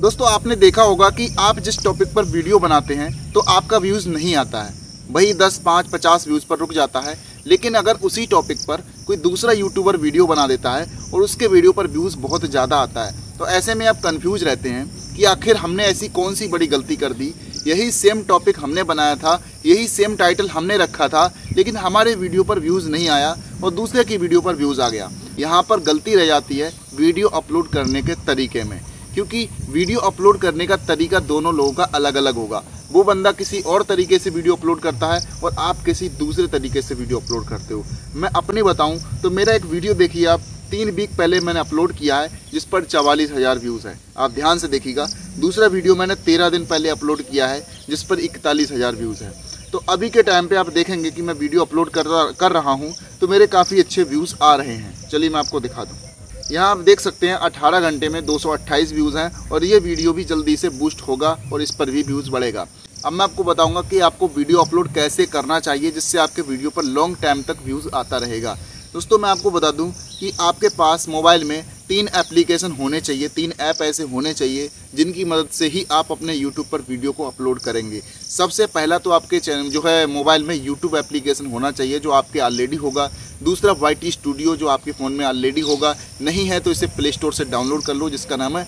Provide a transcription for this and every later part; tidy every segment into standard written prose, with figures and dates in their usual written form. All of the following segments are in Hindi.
दोस्तों आपने देखा होगा कि आप जिस टॉपिक पर वीडियो बनाते हैं तो आपका व्यूज़ नहीं आता है, वही 10, 5, 50 व्यूज़ पर रुक जाता है। लेकिन अगर उसी टॉपिक पर कोई दूसरा यूट्यूबर वीडियो बना देता है और उसके वीडियो पर व्यूज़ बहुत ज़्यादा आता है, तो ऐसे में आप कंफ्यूज रहते हैं कि आखिर हमने ऐसी कौन सी बड़ी गलती कर दी। यही सेम टॉपिक हमने बनाया था, यही सेम टाइटल हमने रखा था, लेकिन हमारे वीडियो पर व्यूज़ नहीं आया और दूसरे की वीडियो पर व्यूज़ आ गया। यहाँ पर गलती रह जाती है वीडियो अपलोड करने के तरीके में, क्योंकि वीडियो अपलोड करने का तरीका दोनों लोगों का अलग अलग होगा। वो बंदा किसी और तरीके से वीडियो अपलोड करता है और आप किसी दूसरे तरीके से वीडियो अपलोड करते हो। मैं अपने बताऊं तो मेरा एक वीडियो देखिए आप, 3 वीक पहले मैंने अपलोड किया है जिस पर 44,000 व्यूज़ है, आप ध्यान से देखिएगा। दूसरा वीडियो मैंने 13 दिन पहले अपलोड किया है जिस पर 41,000 व्यूज़ है। तो अभी के टाइम पर आप देखेंगे कि मैं वीडियो अपलोड कर रहा हूँ तो मेरे काफ़ी अच्छे व्यूज़ आ रहे हैं। चलिए मैं आपको दिखा दूँ, यहाँ आप देख सकते हैं 18 घंटे में 228 व्यूज़ हैं और ये वीडियो भी जल्दी से बूस्ट होगा और इस पर भी व्यूज़ बढ़ेगा। अब मैं आपको बताऊंगा कि आपको वीडियो अपलोड कैसे करना चाहिए जिससे आपके वीडियो पर लॉन्ग टाइम तक व्यूज़ आता रहेगा। दोस्तों मैं आपको बता दूं कि आपके पास मोबाइल में 3 एप्लीकेशन होने चाहिए, 3 ऐप ऐसे होने चाहिए जिनकी मदद से ही आप अपने यूट्यूब पर वीडियो को अपलोड करेंगे। सबसे पहला तो आपके चैनल जो है मोबाइल में यूट्यूब एप्लीकेशन होना चाहिए जो आपके ऑलरेडी होगा। दूसरा YT स्टूडियो जो आपके फ़ोन में ऑलरेडी होगा, नहीं है तो इसे प्ले स्टोर से डाउनलोड कर लो जिसका नाम है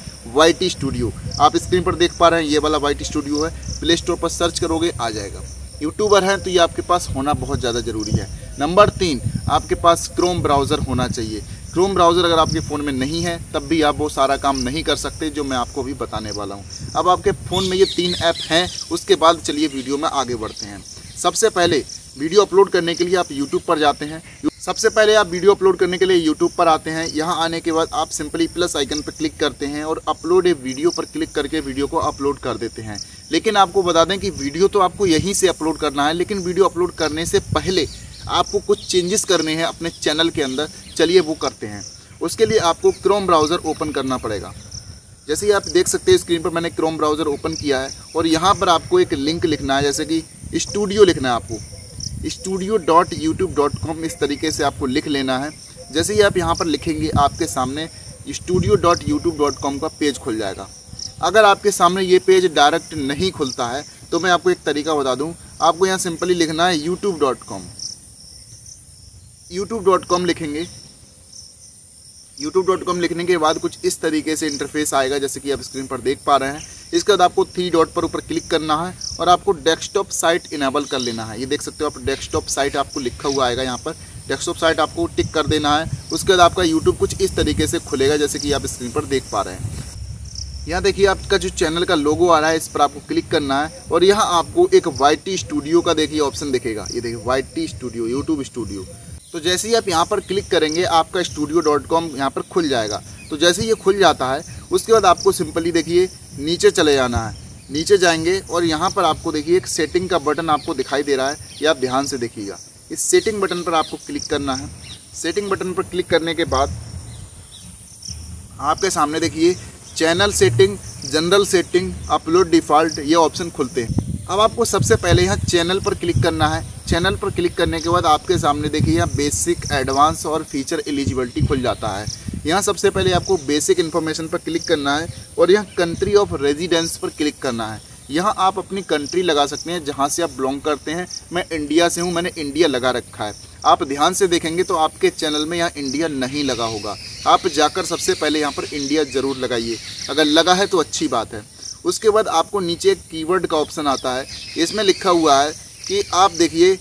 YT स्टूडियो। आप स्क्रीन पर देख पा रहे हैं ये वाला YT स्टूडियो है, प्ले स्टोर पर सर्च करोगे आ जाएगा। यूट्यूबर हैं तो ये आपके पास होना बहुत ज़्यादा ज़रूरी है। नंबर 3 आपके पास क्रोम ब्राउज़र होना चाहिए। क्रोम ब्राउज़र अगर आपके फ़ोन में नहीं है तब भी आप वो सारा काम नहीं कर सकते जो मैं आपको भी बताने वाला हूँ। अब आपके फ़ोन में ये 3 ऐप हैं, उसके बाद चलिए वीडियो में आगे बढ़ते हैं। सबसे पहले वीडियो अपलोड करने के लिए आप YouTube पर जाते हैं। सबसे पहले आप वीडियो अपलोड करने के लिए YouTube पर आते हैं। यहाँ आने के बाद आप सिंपली प्लस आइकन पर क्लिक करते हैं और अपलोड ए वीडियो पर क्लिक करके वीडियो को अपलोड कर देते हैं। लेकिन आपको बता दें कि वीडियो तो आपको यहीं से अपलोड करना है, लेकिन वीडियो अपलोड करने से पहले आपको कुछ चेंजेस करने हैं अपने चैनल के अंदर। चलिए वो करते हैं। उसके लिए आपको क्रोम ब्राउज़र ओपन करना पड़ेगा। जैसे ही आप देख सकते हैं स्क्रीन पर मैंने क्रोम ब्राउज़र ओपन किया है और यहाँ पर आपको एक लिंक लिखना है, जैसे कि स्टूडियो लिखना है आपको, studio.youtube.com इस तरीके से आपको लिख लेना है। जैसे ही आप यहाँ पर लिखेंगे आपके सामने studio.youtube.com का पेज खुल जाएगा। अगर आपके सामने ये पेज डायरेक्ट नहीं खुलता है तो मैं आपको एक तरीका बता दूँ। आपको यहाँ सिंपली लिखना है youtube.com लिखेंगे। youtube.com लिखने के बाद कुछ इस तरीके से इंटरफेस आएगा जैसे कि आप स्क्रीन पर देख पा रहे हैं। इसके बाद आपको 3 डॉट पर ऊपर क्लिक करना है और आपको डेस्कटॉप साइट इनेबल कर लेना है। ये देख सकते हो आप, डेस्कटॉप साइट आपको लिखा हुआ आएगा, यहाँ पर डेस्कटॉप साइट आपको टिक कर देना है। उसके बाद आपका यूट्यूब कुछ इस तरीके से खुलेगा जैसे कि आप स्क्रीन पर देख पा रहे हैं। यहाँ देखिए आपका जो चैनल का लोगो आ रहा है इस पर आपको क्लिक करना है और यहाँ आपको एक YT स्टूडियो का देखिए ऑप्शन दिखेगा। ये देखिए YT स्टूडियो, यूट्यूब स्टूडियो। तो जैसे ही आप यहाँ पर क्लिक करेंगे आपका studio.com यहाँ पर खुल जाएगा। तो जैसे ही ये खुल जाता है उसके बाद आपको सिंपली देखिए नीचे चले जाना है। नीचे जाएंगे और यहाँ पर आपको देखिए एक सेटिंग का बटन आपको दिखाई दे रहा है, ये आप ध्यान से देखिएगा। इस सेटिंग बटन पर आपको क्लिक करना है। सेटिंग बटन पर क्लिक करने के बाद आपके सामने देखिए channel setting, general setting, upload default, ये ऑप्शन खुलते हैं। अब आपको सबसे पहले यहाँ चैनल पर क्लिक करना है। चैनल पर क्लिक करने के बाद आपके सामने देखिए यहाँ बेसिक, एडवांस और फीचर एलिजिबिलिटी खुल जाता है। यहाँ सबसे पहले आपको बेसिक इन्फॉर्मेशन पर क्लिक करना है और यहाँ कंट्री ऑफ रेजिडेंस पर क्लिक करना है। यहाँ आप अपनी कंट्री लगा सकते हैं जहाँ से आप बिलोंग करते हैं। मैं इंडिया से हूँ, मैंने इंडिया लगा रखा है। आप ध्यान से देखेंगे तो आपके चैनल में यहाँ इंडिया नहीं लगा होगा। आप जाकर सबसे पहले यहाँ पर इंडिया ज़रूर लगाइए, अगर लगा है तो अच्छी बात है। उसके बाद आपको नीचे एक कीवर्ड का ऑप्शन आता है, इसमें लिखा हुआ है कि आप देखिए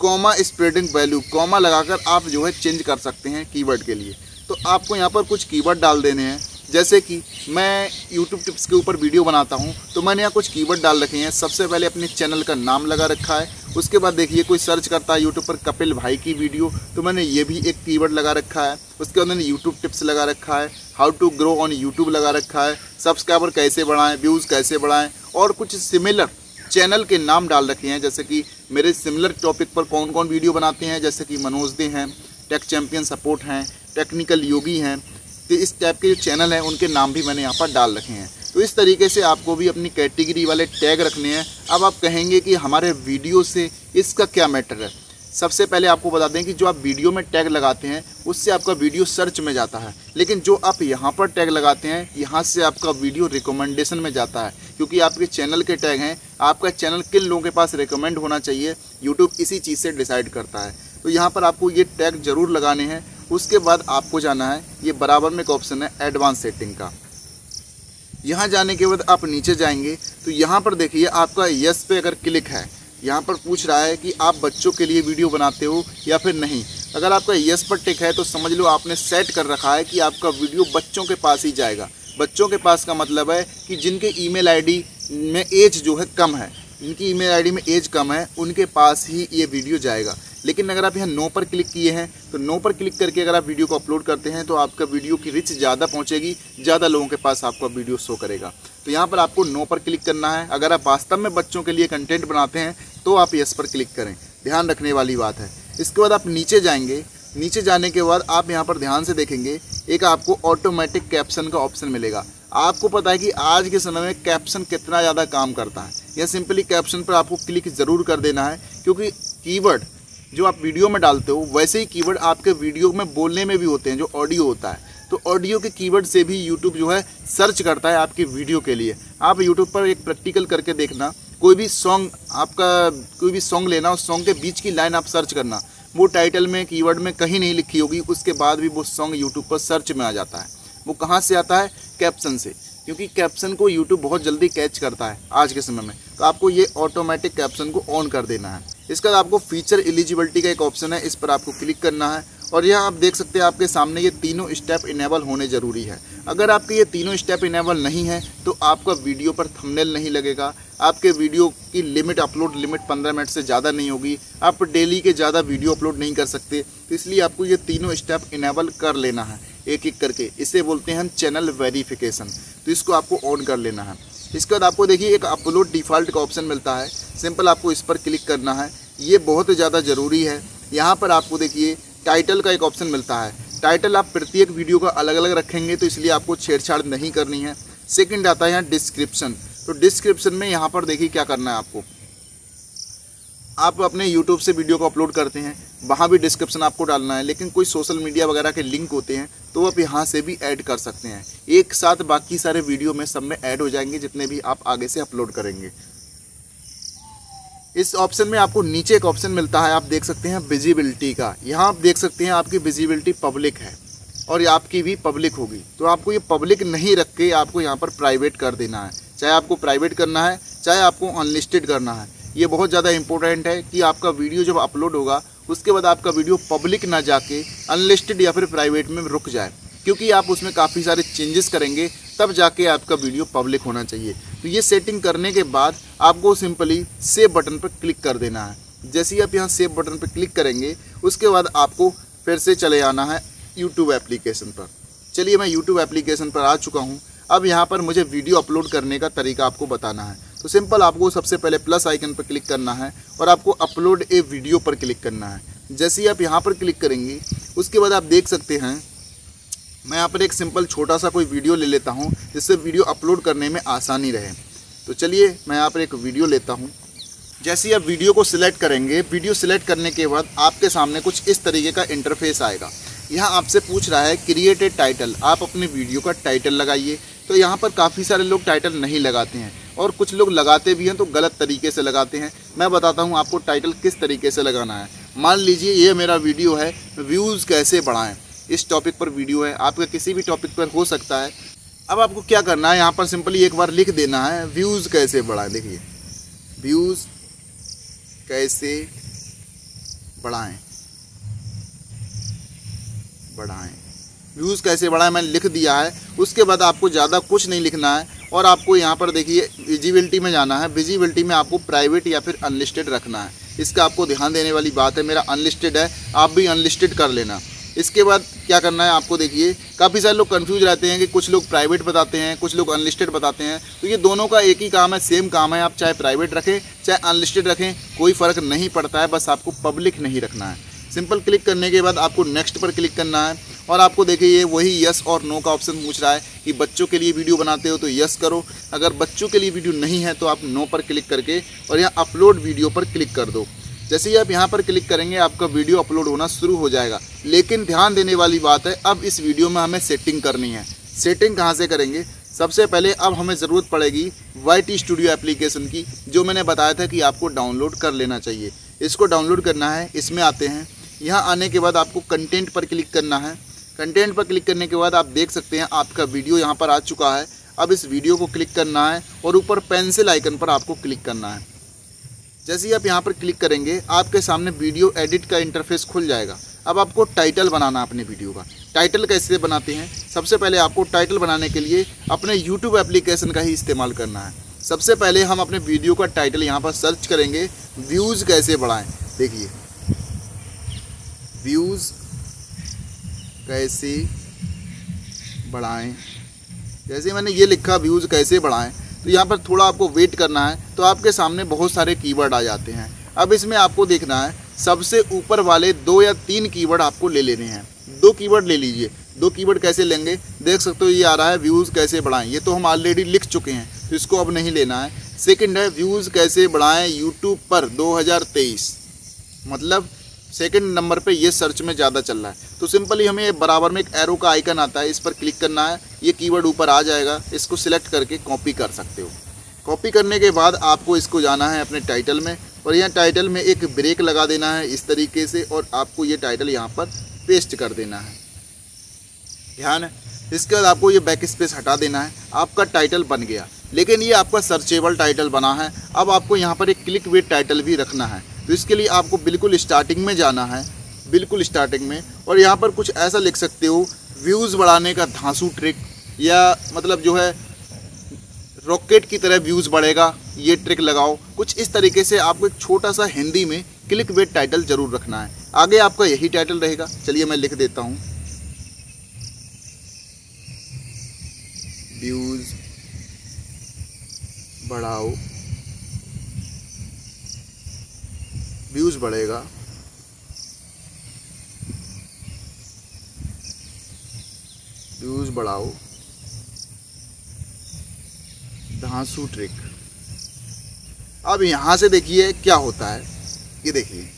कॉमा स्प्रेडिंग वैल्यू, कॉमा लगाकर आप जो है चेंज कर सकते हैं कीवर्ड के लिए। तो आपको यहाँ पर कुछ कीवर्ड डाल देने हैं, जैसे कि मैं YouTube टिप्स के ऊपर वीडियो बनाता हूँ तो मैंने यहाँ कुछ कीवर्ड डाल रखे हैं। सबसे पहले अपने चैनल का नाम लगा रखा है। उसके बाद देखिए कोई सर्च करता है यूट्यूब पर कपिल भाई की वीडियो, तो मैंने ये भी एक कीवर्ड लगा रखा है। उसके बाद मैंने यूट्यूब टिप्स लगा रखा है, how to grow on YouTube लगा रखा है, सब्सक्राइबर कैसे बढ़ाएँ, व्यूज़ कैसे बढ़ाएँ, और कुछ सिमिलर चैनल के नाम डाल रखे हैं जैसे कि मेरे सिमिलर टॉपिक पर कौन कौन वीडियो बनाते हैं, जैसे कि मनोजदे हैं, टेक चैम्पियन सपोर्ट हैं, टेक्निकल योगी हैं। तो इस टाइप के जो चैनल हैं उनके नाम भी मैंने यहाँ पर डाल रखे हैं। तो इस तरीके से आपको भी अपनी कैटेगरी वाले टैग रखने हैं। अब आप कहेंगे कि हमारे वीडियो से इसका क्या मैटर है। सबसे पहले आपको बता दें कि जो आप वीडियो में टैग लगाते हैं उससे आपका वीडियो सर्च में जाता है, लेकिन जो आप यहाँ पर टैग लगाते हैं यहाँ से आपका वीडियो रिकमेंडेशन में जाता है, क्योंकि आपके चैनल के टैग हैं। आपका चैनल किन लोगों के पास रिकमेंड होना चाहिए, YouTube इसी चीज़ से डिसाइड करता है। तो यहाँ पर आपको ये टैग ज़रूर लगाने हैं। उसके बाद आपको जाना है, ये बराबर में एक ऑप्शन है एडवांस सेटिंग का। यहाँ जाने के बाद आप नीचे जाएंगे तो यहाँ पर देखिए आपका यस पे अगर क्लिक है, यहाँ पर पूछ रहा है कि आप बच्चों के लिए वीडियो बनाते हो या फिर नहीं। अगर आपका यस पर टिक है तो समझ लो आपने सेट कर रखा है कि आपका वीडियो बच्चों के पास ही जाएगा। बच्चों के पास का मतलब है कि जिनके ईमेल आईडी में एज जो है कम है, इनकी ईमेल आईडी में एज कम है, उनके पास ही ये वीडियो जाएगा। लेकिन अगर आप यहाँ नो पर क्लिक किए हैं तो नो पर क्लिक करके अगर आप वीडियो को अपलोड करते हैं तो आपका वीडियो की रीच ज़्यादा पहुँचेगी, ज़्यादा लोगों के पास आपका वीडियो शो करेगा। तो यहाँ पर आपको नो पर क्लिक करना है। अगर आप वास्तव में बच्चों के लिए कंटेंट बनाते हैं तो आप यस पर क्लिक करें, ध्यान रखने वाली बात है। इसके बाद आप नीचे जाएंगे। नीचे जाने के बाद आप यहाँ पर ध्यान से देखेंगे एक आपको ऑटोमेटिक कैप्शन का ऑप्शन मिलेगा। आपको पता है कि आज के समय में कैप्शन कितना ज़्यादा काम करता है। या सिंपली कैप्शन पर आपको क्लिक ज़रूर कर देना है, क्योंकि कीवर्ड जो आप वीडियो में डालते हो वैसे ही कीवर्ड आपके वीडियो में बोलने में भी होते हैं, जो ऑडियो होता है। तो ऑडियो के कीवर्ड से भी YouTube जो है सर्च करता है आपकी वीडियो के लिए। आप YouTube पर एक प्रैक्टिकल करके देखना, कोई भी सॉन्ग लेना, उस सॉन्ग के बीच की लाइन आप सर्च करना, वो टाइटल में कीवर्ड में कहीं नहीं लिखी होगी, उसके बाद भी वो सॉन्ग YouTube पर सर्च में आ जाता है। वो कहाँ से आता है? कैप्शन से, क्योंकि कैप्शन को YouTube बहुत जल्दी कैच करता है आज के समय में। तो आपको ये ऑटोमेटिक कैप्शन को ऑन कर देना है। इसके बाद आपको फीचर एलिजिबिलिटी का एक ऑप्शन है, इस पर आपको क्लिक करना है। और यह आप देख सकते हैं आपके सामने ये तीनों स्टेप इनेबल होने ज़रूरी है। अगर आपके ये तीनों स्टेप इनेबल नहीं है तो आपका वीडियो पर थंबनेल नहीं लगेगा, आपके वीडियो की लिमिट, अपलोड लिमिट 15 मिनट से ज़्यादा नहीं होगी, आप डेली के ज़्यादा वीडियो अपलोड नहीं कर सकते। तो इसलिए आपको ये तीनों स्टेप इनेबल कर लेना है एक एक करके। इसे बोलते हैं हम चैनल वेरीफिकेशन। तो इसको आपको ऑन कर लेना है। इसके बाद आपको देखिए एक अपलोड डिफ़ॉल्ट का ऑप्शन मिलता है, सिंपल आपको इस पर क्लिक करना है। ये बहुत ज़्यादा ज़रूरी है। यहाँ पर आपको देखिए टाइटल का एक ऑप्शन मिलता है। टाइटल आप प्रत्येक वीडियो का अलग अलग रखेंगे, तो इसलिए आपको छेड़छाड़ नहीं करनी है। सेकंड आता है यहाँ डिस्क्रिप्शन। तो डिस्क्रिप्शन में यहाँ पर देखिए क्या करना है आपको। आप अपने YouTube से वीडियो को अपलोड करते हैं, वहाँ भी डिस्क्रिप्शन आपको डालना है, लेकिन कोई सोशल मीडिया वगैरह के लिंक होते हैं तो आप यहाँ से भी ऐड कर सकते हैं। एक साथ बाकी सारे वीडियो में सब में ऐड हो जाएंगे जितने भी आप आगे से अपलोड करेंगे। इस ऑप्शन में आपको नीचे एक ऑप्शन मिलता है, आप देख सकते हैं विजिबिलिटी का। यहाँ आप देख सकते हैं आपकी विजिबिलिटी पब्लिक है और आपकी भी पब्लिक होगी। तो आपको ये पब्लिक नहीं रख के आपको यहाँ पर प्राइवेट कर देना है। चाहे आपको प्राइवेट करना है, चाहे आपको अनलिस्टेड करना है। ये बहुत ज़्यादा इंपॉर्टेंट है कि आपका वीडियो जब अपलोड होगा उसके बाद आपका वीडियो पब्लिक ना जाके अनलिस्टेड या फिर प्राइवेट में रुक जाए, क्योंकि आप उसमें काफ़ी सारे चेंजेस करेंगे तब जाके आपका वीडियो पब्लिक होना चाहिए। तो ये सेटिंग करने के बाद आपको सिंपली सेव बटन पर क्लिक कर देना है। जैसे ही आप यहाँ सेव बटन पर क्लिक करेंगे उसके बाद आपको फिर से चले आना है YouTube एप्लीकेशन पर। चलिए मैं YouTube एप्लीकेशन पर आ चुका हूँ। अब यहाँ पर मुझे वीडियो अपलोड करने का तरीका आपको बताना है। तो सिंपल आपको सबसे पहले प्लस आइकन पर क्लिक करना है और आपको अपलोड ए वीडियो पर क्लिक करना है। जैसे ही आप यहाँ पर क्लिक करेंगे उसके बाद आप देख सकते हैं, मैं यहाँ पर एक सिंपल छोटा सा कोई वीडियो ले लेता हूँ जिससे वीडियो अपलोड करने में आसानी रहे। तो चलिए मैं यहाँ पर एक वीडियो लेता हूँ। जैसे ही आप वीडियो को सिलेक्ट करेंगे, वीडियो सिलेक्ट करने के बाद आपके सामने कुछ इस तरीके का इंटरफेस आएगा। यहाँ आपसे पूछ रहा है क्रिएट ए टाइटल, आप अपने वीडियो का टाइटल लगाइए। तो यहाँ पर काफ़ी सारे लोग टाइटल नहीं लगाते हैं और कुछ लोग लगाते भी हैं तो गलत तरीके से लगाते हैं। मैं बताता हूँ आपको टाइटल किस तरीके से लगाना है। मान लीजिए ये मेरा वीडियो है, व्यूज़ कैसे बढ़ाएँ, इस टॉपिक पर वीडियो है, आपका किसी भी टॉपिक पर हो सकता है। अब आपको क्या करना है, यहाँ पर सिंपली एक बार लिख देना है व्यूज़ कैसे बढ़ाएं। देखिए व्यूज़ कैसे बढ़ाएं, व्यूज़ कैसे बढ़ाएं मैंने लिख दिया है। उसके बाद आपको ज़्यादा कुछ नहीं लिखना है और आपको यहाँ पर देखिए विजिबिलिटी में जाना है। विजिबिलिटी में आपको प्राइवेट या फिर अनलिस्टेड रखना है। इसका आपको ध्यान देने वाली बात है। मेरा अनलिस्टेड है, आप भी अनलिस्टेड कर लेना। इसके बाद क्या करना है आपको, देखिए काफ़ी सारे लोग कंफ्यूज रहते हैं कि कुछ लोग प्राइवेट बताते हैं, कुछ लोग अनलिस्टेड बताते हैं। तो ये दोनों का एक ही काम है, सेम काम है। आप चाहे प्राइवेट रखें चाहे अनलिस्टेड रखें, कोई फ़र्क नहीं पड़ता है, बस आपको पब्लिक नहीं रखना है। सिंपल क्लिक करने के बाद आपको नेक्स्ट पर क्लिक करना है और आपको देखिए ये वही यस और नो का ऑप्शन पूछ रहा है कि बच्चों के लिए वीडियो बनाते हो तो यस करो, अगर बच्चों के लिए वीडियो नहीं है तो आप नो पर क्लिक करके और यहाँ अपलोड वीडियो पर क्लिक कर दो। जैसे ही आप यहाँ पर क्लिक करेंगे आपका वीडियो अपलोड होना शुरू हो जाएगा। लेकिन ध्यान देने वाली बात है, अब इस वीडियो में हमें सेटिंग करनी है। सेटिंग कहाँ से करेंगे? सबसे पहले अब हमें ज़रूरत पड़ेगी YT स्टूडियो एप्लीकेशन की, जो मैंने बताया था कि आपको डाउनलोड कर लेना चाहिए। इसको डाउनलोड करना है, इसमें आते हैं। यहाँ आने के बाद आपको कंटेंट पर क्लिक करना है। कंटेंट पर क्लिक करने के बाद आप देख सकते हैं आपका वीडियो यहाँ पर आ चुका है। अब इस वीडियो को क्लिक करना है और ऊपर पेंसिल आइकन पर आपको क्लिक करना है। जैसे ही आप यहाँ पर क्लिक करेंगे आपके सामने वीडियो एडिट का इंटरफेस खुल जाएगा। अब आपको टाइटल बनाना है अपने वीडियो का। टाइटल कैसे बनाते हैं? सबसे पहले आपको टाइटल बनाने के लिए अपने YouTube एप्लीकेशन का ही इस्तेमाल करना है। सबसे पहले हम अपने वीडियो का टाइटल यहाँ पर सर्च करेंगे, व्यूज़ कैसे बढ़ाएं। देखिए व्यूज़ कैसे बढ़ाएं, जैसे मैंने ये लिखा व्यूज़ कैसे बढ़ाएं, तो यहाँ पर थोड़ा आपको वेट करना है, तो आपके सामने बहुत सारे कीवर्ड आ जाते हैं। अब इसमें आपको देखना है सबसे ऊपर वाले 2 या 3 कीवर्ड आपको ले लेने हैं। 2 कीवर्ड ले लीजिए। 2 कीवर्ड कैसे लेंगे? देख सकते हो ये आ रहा है व्यूज़ कैसे बढ़ाएं, ये तो हम ऑलरेडी लिख चुके हैं तो इसको अब नहीं लेना है। सेकंड है व्यूज़ कैसे बढ़ाएं यूट्यूब पर 2023, मतलब सेकंड नंबर पे ये सर्च में ज़्यादा चल रहा है। तो सिंपली हमें बराबर में एक एरो का आइकन आता है, इस पर क्लिक करना है, ये कीवर्ड ऊपर आ जाएगा। इसको सिलेक्ट करके कॉपी कर सकते हो। कॉपी करने के बाद आपको इसको जाना है अपने टाइटल में और यहाँ टाइटल में एक ब्रेक लगा देना है इस तरीके से, और आपको ये टाइटल यहाँ पर पेस्ट कर देना है। ध्यान है, इसके बाद आपको ये बैक स्पेस हटा देना है। आपका टाइटल बन गया, लेकिन ये आपका सर्चेबल टाइटल बना है। अब आपको यहाँ पर एक क्लिक वेट टाइटल भी रखना है, तो इसके लिए आपको बिल्कुल स्टार्टिंग में जाना है, बिल्कुल स्टार्टिंग में, और यहाँ पर कुछ ऐसा लिख सकते हो, व्यूज़ बढ़ाने का धांसू ट्रिक, या मतलब जो है रॉकेट की तरह व्यूज़ बढ़ेगा, ये ट्रिक लगाओ। कुछ इस तरीके से आपको एक छोटा सा हिंदी में क्लिक वेट टाइटल ज़रूर रखना है। आगे आपका यही टाइटल रहेगा। चलिए मैं लिख देता हूँ, व्यूज़ बढ़ाओ, व्यूज़ बढ़ेगा, व्यूज़ बढ़ाओ धांसू ट्रिक। अब यहाँ से देखिए क्या होता है, ये देखिए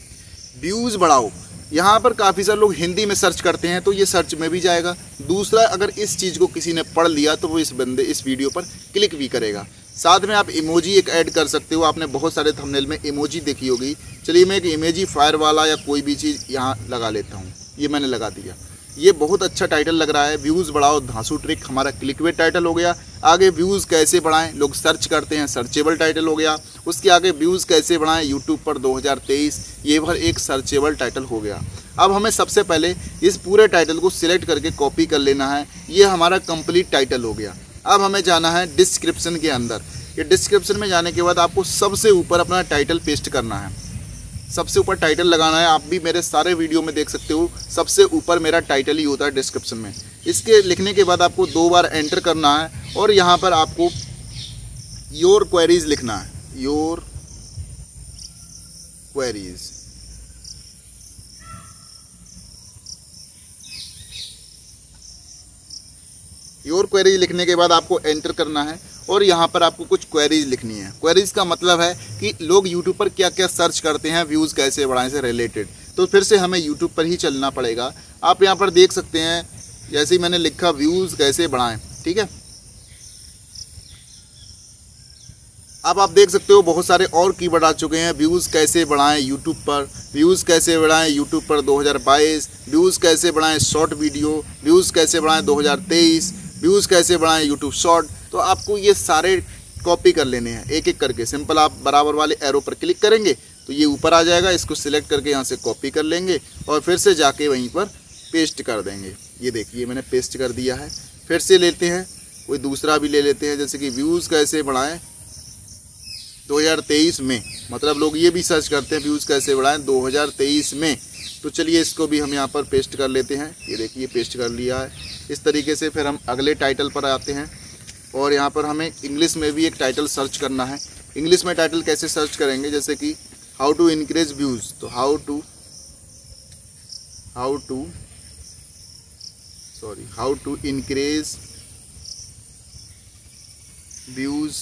व्यूज़ बढ़ाओ। यहाँ पर काफ़ी सारे लोग हिंदी में सर्च करते हैं तो ये सर्च में भी जाएगा। दूसरा, अगर इस चीज़ को किसी ने पढ़ लिया तो वो इस वीडियो पर क्लिक भी करेगा। साथ में आप इमोजी एक ऐड कर सकते हो, आपने बहुत सारे थंबनेल में इमोजी देखी होगी। चलिए मैं एक इमोजी फायर वाला या कोई भी चीज़ यहाँ लगा लेता हूँ। ये मैंने लगा दिया, ये बहुत अच्छा टाइटल लग रहा है। व्यूज़ बढ़ाओ धांसू ट्रिक हमारा क्लिकबेट टाइटल हो गया। आगे व्यूज़ कैसे बढ़ाएं, लोग सर्च करते हैं, सर्चेबल टाइटल हो गया। उसके आगे व्यूज़ कैसे बढ़ाएं यूट्यूब पर 2023, ये भर एक सर्चेबल टाइटल हो गया। अब हमें सबसे पहले इस पूरे टाइटल को सिलेक्ट करके कॉपी कर लेना है। ये हमारा कंप्लीट टाइटल हो गया। अब हमें जाना है डिस्क्रिप्शन के अंदर। ये डिस्क्रिप्शन में जाने के बाद आपको सबसे ऊपर अपना टाइटल पेस्ट करना है, सबसे ऊपर टाइटल लगाना है। आप भी मेरे सारे वीडियो में देख सकते हो, सबसे ऊपर मेरा टाइटल ही होता है डिस्क्रिप्शन में। इसके लिखने के बाद आपको 2 बार एंटर करना है और यहाँ पर आपको योर क्वेरीज़ लिखना है, योर क्वेरीज़। योर क्वेरीज लिखने के बाद आपको एंटर करना है और यहाँ पर आपको कुछ क्वेरीज लिखनी है। क्वेरीज का मतलब है कि लोग YouTube पर क्या क्या सर्च करते हैं व्यूज़ कैसे बढ़ाएं से रिलेटेड, तो फिर से हमें YouTube पर ही चलना पड़ेगा। आप यहाँ पर देख सकते हैं, जैसे ही मैंने लिखा व्यूज़ कैसे बढ़ाएं, ठीक है। अब आप देख सकते हो बहुत सारे और कीवर्ड आ चुके हैं, व्यूज़ कैसे बढ़ाएं यूट्यूब पर, व्यूज़ कैसे बढ़ाएं यूट्यूब पर 2022, व्यूज़ कैसे बढ़ाएं शॉर्ट वीडियो, व्यूज़ कैसे बढ़ाएं 2023, व्यूज़ कैसे बढ़ाएं यूट्यूब शॉर्ट। तो आपको ये सारे कॉपी कर लेने हैं एक एक करके। सिंपल आप बराबर वाले एरो पर क्लिक करेंगे तो ये ऊपर आ जाएगा, इसको सिलेक्ट करके यहाँ से कॉपी कर लेंगे और फिर से जाके वहीं पर पेस्ट कर देंगे। ये देखिए मैंने पेस्ट कर दिया है। फिर से लेते हैं, कोई दूसरा भी ले लेते हैं, जैसे कि व्यूज़ कैसे बढ़ाएं 2023 में, मतलब लोग ये भी सर्च करते हैं व्यूज़ कैसे बढ़ाएं 2023 में। तो चलिए इसको भी हम यहाँ पर पेस्ट कर लेते हैं। ये देखिए पेस्ट कर लिया है इस तरीके से। फिर हम अगले टाइटल पर आते हैं और यहाँ पर हमें इंग्लिश में भी एक टाइटल सर्च करना है। इंग्लिश में टाइटल कैसे सर्च करेंगे, जैसे कि हाउ टू इंक्रीज व्यूज़, तो how to increase views,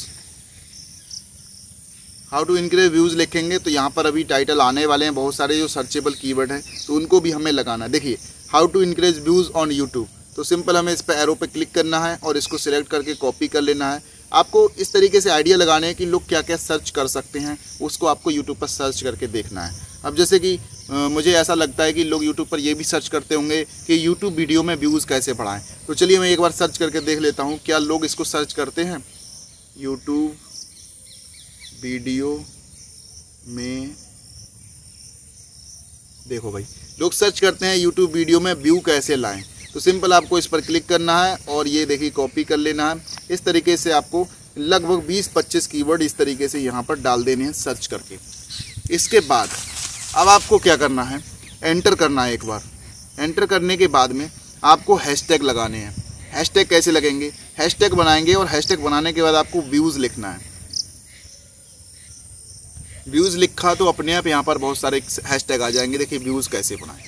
how to increase views लिखेंगे तो यहाँ पर अभी टाइटल आने वाले हैं बहुत सारे जो सर्चेबल कीवर्ड हैं तो उनको भी हमें लगाना है। देखिए how to increase views on YouTube, तो सिंपल हमें इस पर एरो पे क्लिक करना है और इसको सिलेक्ट करके कॉपी कर लेना है। आपको इस तरीके से आइडिया लगाने हैं कि लोग क्या क्या सर्च कर सकते हैं, उसको आपको यूट्यूब पर सर्च करके देखना है। अब जैसे कि मुझे ऐसा लगता है कि लोग यूट्यूब पर ये भी सर्च करते होंगे कि यूट्यूब वीडियो में व्यूज़ कैसे बढ़ाएं, तो चलिए मैं एक बार सर्च करके देख लेता हूँ क्या लोग इसको सर्च करते हैं। यूट्यूब वीडियो में देखो भाई लोग सर्च करते हैं यूट्यूब वीडियो में व्यू कैसे लाएं, तो सिंपल आपको इस पर क्लिक करना है और ये देखिए कॉपी कर लेना है। इस तरीके से आपको लगभग 20-25 कीवर्ड इस तरीके से यहाँ पर डाल देने हैं सर्च करके। इसके बाद अब आपको क्या करना है, एंटर करना है। एक बार एंटर करने के बाद में आपको हैशटैग लगाने हैं। हैशटैग कैसे लगेंगे, हैशटैग बनाएंगे और हैशटैग बनाने के बाद आपको व्यूज़ लिखना है। व्यूज़ लिखा तो अपने आप यहाँ पर बहुत सारे हैशटैग आ जाएंगे। देखिए व्यूज़ कैसे बनाएं,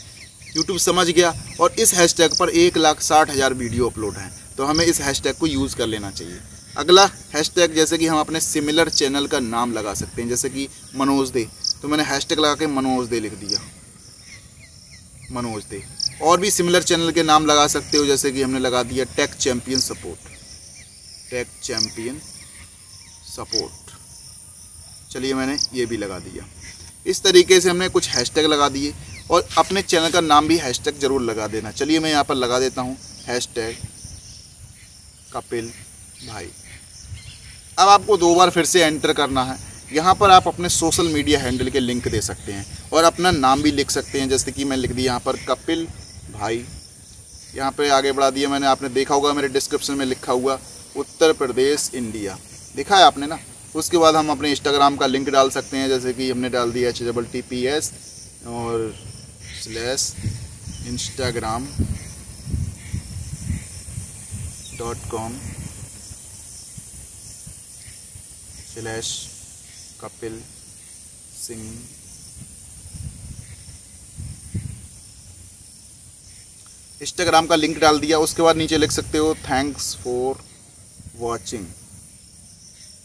यूट्यूब समझ गया। और इस हैशटैग पर 1,60,000 वीडियो अपलोड हैं, तो हमें इस हैशटैग को यूज़ कर लेना चाहिए। अगला हैशटैग जैसे कि हम अपने सिमिलर चैनल का नाम लगा सकते हैं, जैसे कि मनोजदे, तो मैंने हैशटैग लगा के मनोजदे लिख दिया, मनोजदे। और भी सिमिलर चैनल के नाम लगा सकते हो, जैसे कि हमने लगा दिया tech champion support, tech champion support, चलिए मैंने ये भी लगा दिया। इस तरीके से हमने कुछ हैशटैग लगा दिए और अपने चैनल का नाम भी हैशटैग ज़रूर लगा देना। चलिए मैं यहाँ पर लगा देता हूँ हैशटैग कपिल भाई। अब आपको 2 बार फिर से एंटर करना है। यहाँ पर आप अपने सोशल मीडिया हैंडल के लिंक दे सकते हैं और अपना नाम भी लिख सकते हैं, जैसे कि मैं लिख दिया यहाँ पर कपिल भाई। यहाँ पे आगे बढ़ा दिया मैंने, आपने देखा होगा मेरे डिस्क्रिप्शन में लिखा हुआ उत्तर प्रदेश इंडिया, देखा है आपने ना। उसके बाद हम अपने इंस्टाग्राम का लिंक डाल सकते हैं, जैसे कि हमने डाल दिया http://instagram.com/Kapil Singh। इंस्टाग्राम का लिंक डाल दिया। उसके बाद नीचे लिख सकते हो थैंक्स फॉर वॉचिंग।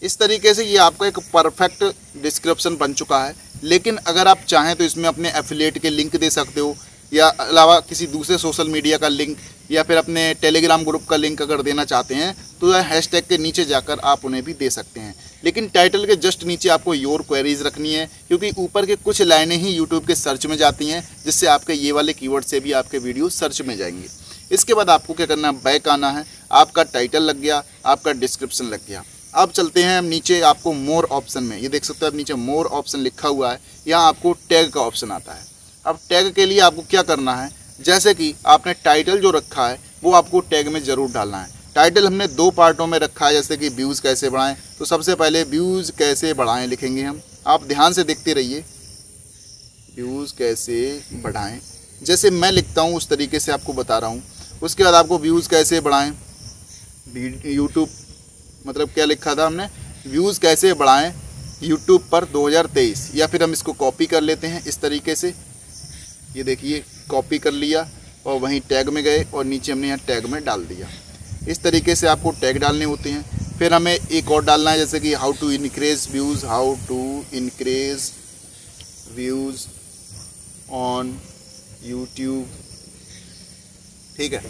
इस तरीके से ये आपका एक परफेक्ट डिस्क्रिप्शन बन चुका है। लेकिन अगर आप चाहें तो इसमें अपने एफिलिएट के लिंक दे सकते हो, या अलावा किसी दूसरे सोशल मीडिया का लिंक, या फिर अपने टेलीग्राम ग्रुप का लिंक अगर देना चाहते हैं तो हैशटैग के नीचे जाकर आप उन्हें भी दे सकते हैं। लेकिन टाइटल के जस्ट नीचे आपको योर क्वेरीज़ रखनी है, क्योंकि ऊपर के कुछ लाइनें ही यूट्यूब के सर्च में जाती हैं, जिससे आपके ये वाले कीवर्ड से भी आपके वीडियो सर्च में जाएंगे। इसके बाद आपको क्या करना है, बैक आना है। आपका टाइटल लग गया, आपका डिस्क्रिप्शन लग गया। अब चलते हैं नीचे, आपको मोर ऑप्शन में ये देख सकते हो आप नीचे मोर ऑप्शन लिखा हुआ है, यहाँ आपको टैग का ऑप्शन आता है। अब टैग के लिए आपको क्या करना है, जैसे कि आपने टाइटल जो रखा है वो आपको टैग में ज़रूर डालना है। टाइटल हमने 2 पार्टों में रखा है, जैसे कि व्यूज़ कैसे बढ़ाएं, तो सबसे पहले व्यूज़ कैसे बढ़ाएं लिखेंगे हम। आप ध्यान से देखते रहिए, व्यूज़ कैसे बढ़ाएं, जैसे मैं लिखता हूँ उस तरीके से आपको बता रहा हूँ। उसके बाद आपको व्यूज़ कैसे बढ़ाएं यूट्यूब, मतलब क्या लिखा था हमने, व्यूज़ कैसे बढ़ाएं यूट्यूब पर 2023, या फिर हम इसको कॉपी कर लेते हैं इस तरीके से। ये देखिए कॉपी कर लिया और वहीं टैग में गए और नीचे हमने यहाँ टैग में डाल दिया। इस तरीके से आपको टैग डालने होते हैं। फिर हमें एक और डालना है, जैसे कि how to increase views, how to increase views on YouTube, ठीक है।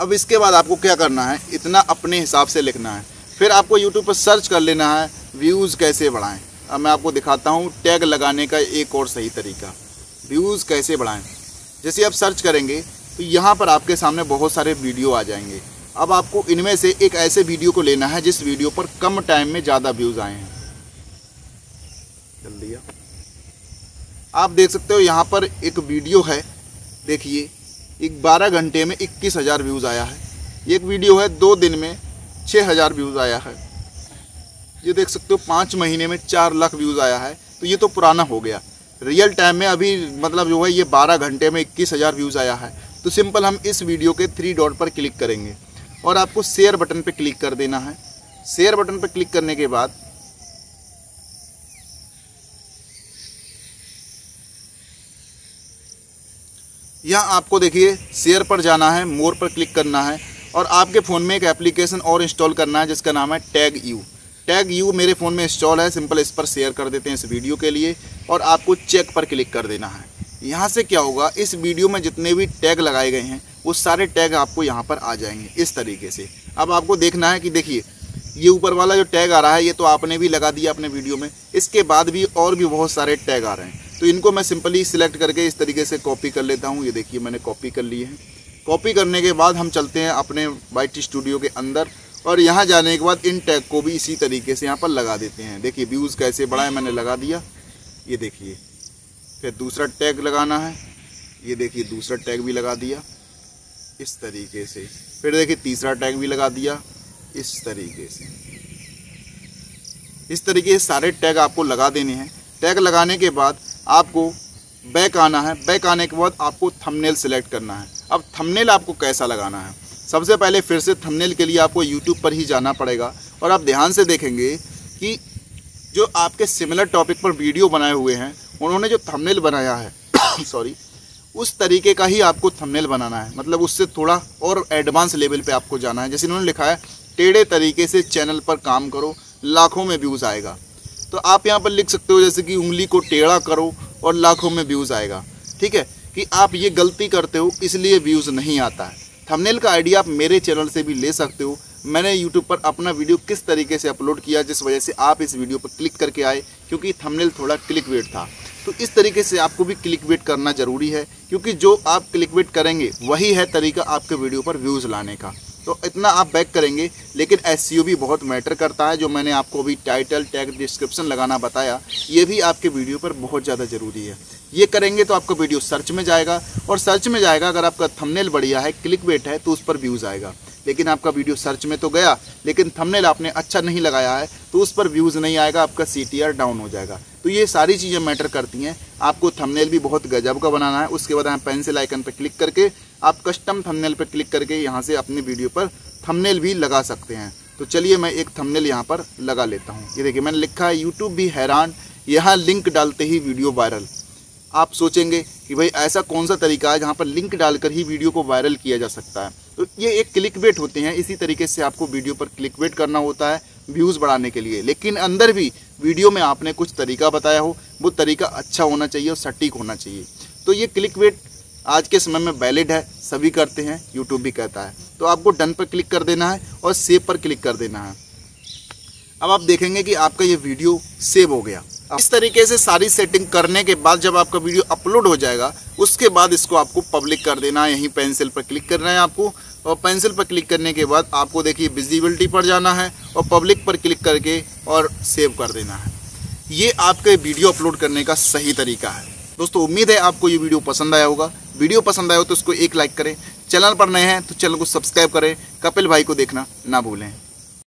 अब इसके बाद आपको क्या करना है, इतना अपने हिसाब से लिखना है। फिर आपको यूट्यूब पर सर्च कर लेना है व्यूज़ कैसे बढ़ाएँ। अब मैं आपको दिखाता हूँ टैग लगाने का एक और सही तरीका, व्यूज़ कैसे बढ़ाएं। जैसे आप सर्च करेंगे तो यहाँ पर आपके सामने बहुत सारे वीडियो आ जाएंगे। अब आपको इनमें से एक ऐसे वीडियो को लेना है जिस वीडियो पर कम टाइम में ज़्यादा व्यूज़ आए हैं। जल्दी आप देख सकते हो यहाँ पर एक वीडियो है, देखिए 12 घंटे में 21,000 व्यूज़ आया है। एक वीडियो है 2 दिन में 6,000 व्यूज़ आया है। ये देख सकते हो 5 महीने में 4 लाख व्यूज़ आया है। तो ये तो पुराना हो गया, रियल टाइम में अभी मतलब जो है ये 12 घंटे में 21,000 व्यूज़ आया है। तो सिंपल हम इस वीडियो के 3 डॉट पर क्लिक करेंगे और आपको शेयर बटन पर क्लिक कर देना है। शेयर बटन पर क्लिक करने के बाद यहाँ आपको देखिए शेयर पर जाना है, मोर पर क्लिक करना है और आपके फ़ोन में एक एप्लीकेशन और इंस्टॉल करना है जिसका नाम है टैग यू। टैग यू मेरे फ़ोन में इंस्टॉल है, सिंपल इस पर शेयर कर देते हैं इस वीडियो के लिए और आपको चेक पर क्लिक कर देना है। यहाँ से क्या होगा, इस वीडियो में जितने भी टैग लगाए गए हैं वो सारे टैग आपको यहाँ पर आ जाएंगे इस तरीके से। अब आपको देखना है कि देखिए ये ऊपर वाला जो टैग आ रहा है ये तो आपने भी लगा दिया अपने वीडियो में, इसके बाद भी और भी बहुत सारे टैग आ रहे हैं, तो इनको मैं सिंपली सिलेक्ट करके इस तरीके से कॉपी कर लेता हूँ। ये देखिए मैंने कॉपी कर लिए हैं। कॉपी करने के बाद हम चलते हैं अपने YT स्टूडियो के अंदर और यहाँ जाने के बाद इन टैग को भी इसी तरीके से यहाँ पर लगा देते हैं। देखिए व्यूज़ कैसे बढ़ाएं, मैंने लगा दिया, ये देखिए। फिर दूसरा टैग लगाना है, ये देखिए दूसरा टैग भी लगा दिया इस तरीके से। फिर देखिए तीसरा टैग भी लगा दिया इस तरीके से। इस तरीके से सारे टैग आपको लगा देने हैं। टैग लगाने के बाद आपको बैक आना है। बैक आने के बाद आपको थंबनेल सेलेक्ट करना है। अब थंबनेल आपको कैसा लगाना है, सबसे पहले फिर से थंबनेल के लिए आपको YouTube पर ही जाना पड़ेगा और आप ध्यान से देखेंगे कि जो आपके सिमिलर टॉपिक पर वीडियो बनाए हुए हैं उन्होंने जो थंबनेल बनाया है सॉरी, उस तरीके का ही आपको थंबनेल बनाना है। मतलब उससे थोड़ा और एडवांस लेवल पे आपको जाना है। जैसे इन्होंने लिखा है टेढ़े तरीके से चैनल पर काम करो लाखों में व्यूज़ आएगा, तो आप यहाँ पर लिख सकते हो जैसे कि उंगली को टेढ़ा करो और लाखों में व्यूज़ आएगा। ठीक है कि आप ये गलती करते हो इसलिए व्यूज़ नहीं आता है। थंबनेल का आइडिया आप मेरे चैनल से भी ले सकते हो। मैंने YouTube पर अपना वीडियो किस तरीके से अपलोड किया जिस वजह से आप इस वीडियो पर क्लिक करके आए, क्योंकि थंबनेल थोड़ा क्लिकबेट था। तो इस तरीके से आपको भी क्लिकबेट करना ज़रूरी है, क्योंकि जो आप क्लिकबेट करेंगे वही है तरीका आपके वीडियो पर व्यूज़ लाने का। तो इतना आप बैक करेंगे, लेकिन SEO भी बहुत मैटर करता है। जो मैंने आपको अभी टाइटल टैग डिस्क्रिप्शन लगाना बताया ये भी आपके वीडियो पर बहुत ज़्यादा ज़रूरी है। ये करेंगे तो आपका वीडियो सर्च में जाएगा और सर्च में जाएगा अगर आपका थंबनेल बढ़िया है क्लिकबेट है तो उस पर व्यूज़ आएगा। लेकिन आपका वीडियो सर्च में तो गया लेकिन थंबनेल आपने अच्छा नहीं लगाया है तो उस पर व्यूज़ नहीं आएगा, आपका CTR डाउन हो जाएगा। तो ये सारी चीज़ें मैटर करती हैं। आपको थंबनेल भी बहुत गजब का बनाना है। उसके बाद आप पेंसिल आइकन पर क्लिक करके आप कस्टम थंबनेल पर क्लिक करके यहाँ से अपनी वीडियो पर थंबनेल भी लगा सकते हैं। तो चलिए मैं एक थंबनेल यहाँ पर लगा लेता हूँ। ये देखिए मैंने लिखा है यूट्यूब भी हैरान, यहाँ लिंक डालते ही वीडियो वायरल। आप सोचेंगे कि भाई ऐसा कौन सा तरीका है जहाँ पर लिंक डालकर ही वीडियो को वायरल किया जा सकता है। तो ये एक क्लिकबेट होते हैं। इसी तरीके से आपको वीडियो पर क्लिकबेट करना होता है व्यूज़ बढ़ाने के लिए। लेकिन अंदर भी वीडियो में आपने कुछ तरीका बताया हो वो तरीका अच्छा होना चाहिए और सटीक होना चाहिए। तो ये क्लिकबेट आज के समय में वैलिड है, सभी करते हैं, यूट्यूब भी कहता है। तो आपको डन पर क्लिक कर देना है और सेव पर क्लिक कर देना है। अब आप देखेंगे कि आपका ये वीडियो सेव हो गया। इस तरीके से सारी सेटिंग करने के बाद जब आपका वीडियो अपलोड हो जाएगा उसके बाद इसको आपको पब्लिक कर देना है। यहीं पेंसिल पर क्लिक करना है आपको और पेंसिल पर क्लिक करने के बाद आपको देखिए विजिबिलिटी पर जाना है और पब्लिक पर क्लिक करके और सेव कर देना है। ये आपके वीडियो अपलोड करने का सही तरीका है। दोस्तों उम्मीद है आपको ये वीडियो पसंद आया होगा। वीडियो पसंद आया हो तो इसको एक लाइक करें। चैनल पर नए हैं तो चैनल को सब्सक्राइब करें। कपिल भाई को देखना ना भूलें।